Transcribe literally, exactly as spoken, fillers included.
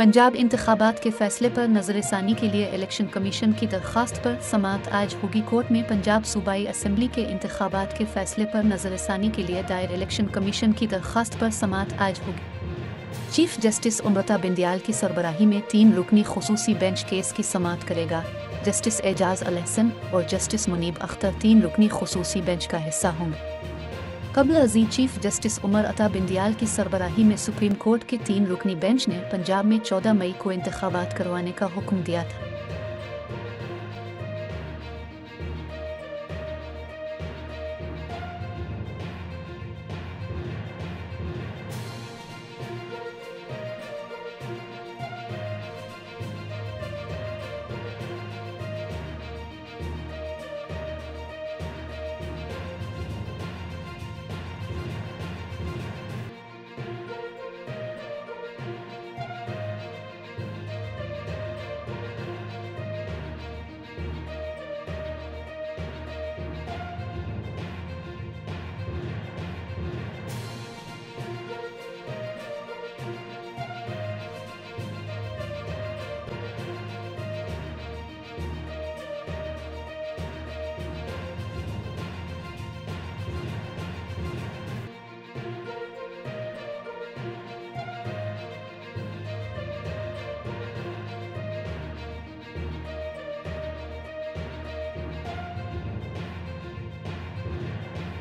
पंजाब इंतखाबात के फैसले पर नज़रसानी के लिए इलेक्शन कमीशन की दरख्वास्त पर समाअत आज होगी। कोर्ट में पंजाब सूबाई असम्बली के इंतखाबात के फैसले पर नज़रसानी के लिए दायर इलेक्शन कमीशन की दरख्वास्त पर समाअत आज होगी। चीफ जस्टिस उमर अता बंदियाल की सरबराही में तीन रुकनी खसूसी बेंच केस की समाअत करेगा। जस्टिस एजाज़ उल हसन और जस्टिस मुनीब अख्तर तीन रुकनी खसूसी बेंच का हिस्सा होंगे। कबल अज़ीज़ चीफ जस्टिस उमर अता बंदियाल की सरबराही में सुप्रीम कोर्ट के तीन रुकनी बेंच ने पंजाब में चौदह मई को इंतखाबात करवाने का हुक्म दिया था।